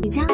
米江。